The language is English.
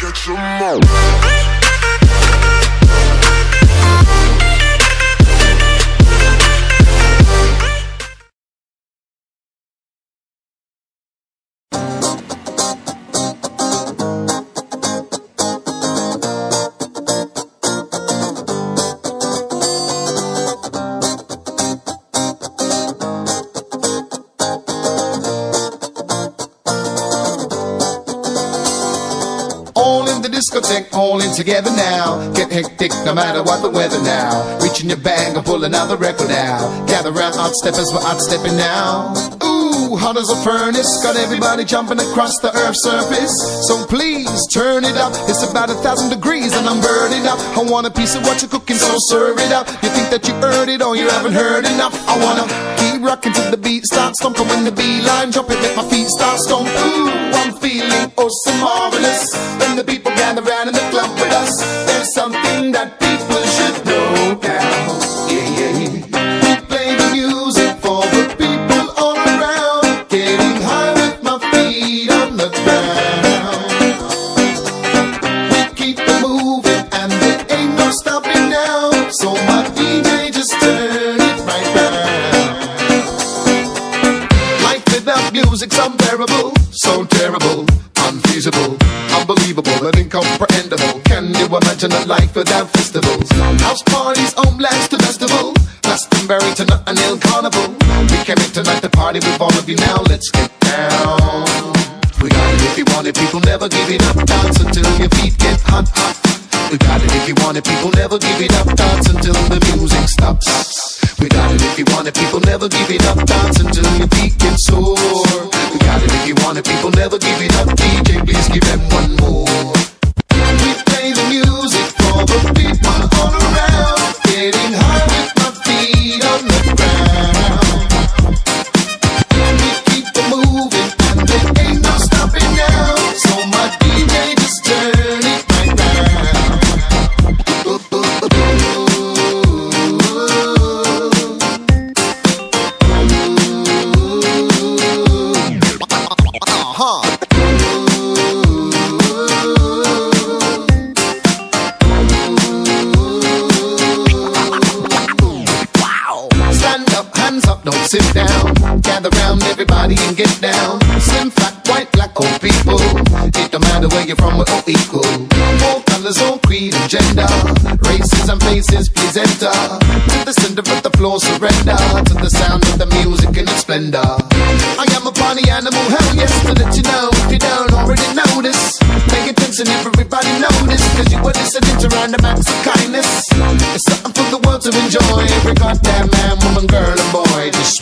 catch 'em all. All in together now, get hectic no matter what the weather now. Reaching your bag and pull another record out. Gather round, out steppers, we're out stepping now. Ooh, hot as a furnace, got everybody jumping across the earth's surface. So please turn it up, it's about 1,000 degrees and I'm burning up. I want a piece of what you're cooking, so serve it up. You think that you heard it or you haven't heard enough. I wanna keep rocking till the beat starts stomping. When the beeline jump it, make my feet start stomping. Ooh, I'm feeling oh so marvelous. When the people gather round in the club with us, there's something that people should know now. Yeah, yeah. We play the music for the people all around, getting high with my feet on the ground. We keep the moving and there ain't no stopping now, so my DJ just turn it right round. Life without music's unbearable, so terrible, unfeasible, unbelievable and incomprehensible. Can you imagine a life without festivals? House parties, home lands to festival, Glastonbury to Notting Hill Carnival. We came in tonight to party with all of you now. Let's get down. We got it if you want it, people never give it up. Dance until your feet get hot, hot. We got it if you want it, people never give it up. Dance until the music stops. We got it if you want it, people never give it up. Dance until your feet get sore. We got it if you want it, people never give it up. DJ, please give them one more. We play the music for the people all around, getting high with my feet on the ground. We keep them moving and there ain't no stopping now, so my DJ just turn it right round. Sit down, gather round everybody and get down. Slim, fat, white, black, old people, it don't matter where you're from, we're all equal. All colors, all creed and gender, races and faces, please enter. To the center of the floor, surrender to the sound of the music and its splendor. I am a party animal, hell yes, to let you know if you don't already notice. Pay attention, everybody notice, cause you are listening to random acts of kindness. It's something for the world to enjoy, every goddamn man, woman, girl and boy. Just